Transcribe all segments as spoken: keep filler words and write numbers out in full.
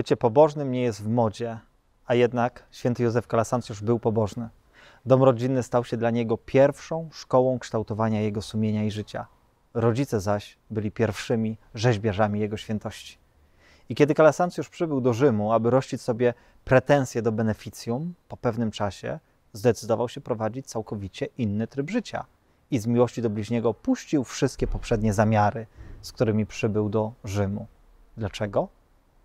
Bycie pobożnym nie jest w modzie, a jednak święty Józef Kalasancjusz był pobożny. Dom rodzinny stał się dla niego pierwszą szkołą kształtowania jego sumienia i życia. Rodzice zaś byli pierwszymi rzeźbiarzami jego świętości. I kiedy Kalasancjusz przybył do Rzymu, aby rościć sobie pretensje do beneficjum, po pewnym czasie zdecydował się prowadzić całkowicie inny tryb życia i z miłości do bliźniego puścił wszystkie poprzednie zamiary, z którymi przybył do Rzymu. Dlaczego?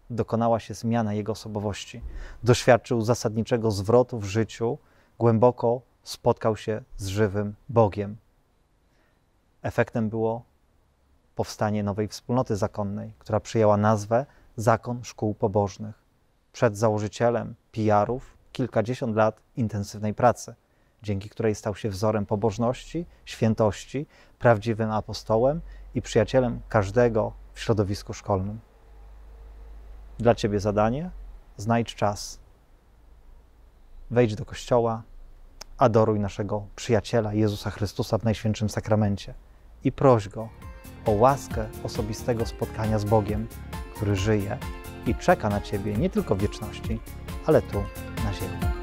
Dokonała się zmiana jego osobowości. Doświadczył zasadniczego zwrotu w życiu, głęboko spotkał się z żywym Bogiem. Efektem było powstanie nowej wspólnoty zakonnej, która przyjęła nazwę Zakon Szkół Pobożnych. Przed założycielem pijarów kilkadziesiąt lat intensywnej pracy, dzięki której stał się wzorem pobożności, świętości, prawdziwym apostołem i przyjacielem każdego w środowisku szkolnym. Dla Ciebie zadanie? Znajdź czas. Wejdź do kościoła, adoruj naszego przyjaciela Jezusa Chrystusa w Najświętszym Sakramencie i proś Go o łaskę osobistego spotkania z Bogiem, który żyje i czeka na Ciebie nie tylko w wieczności, ale tu na ziemi.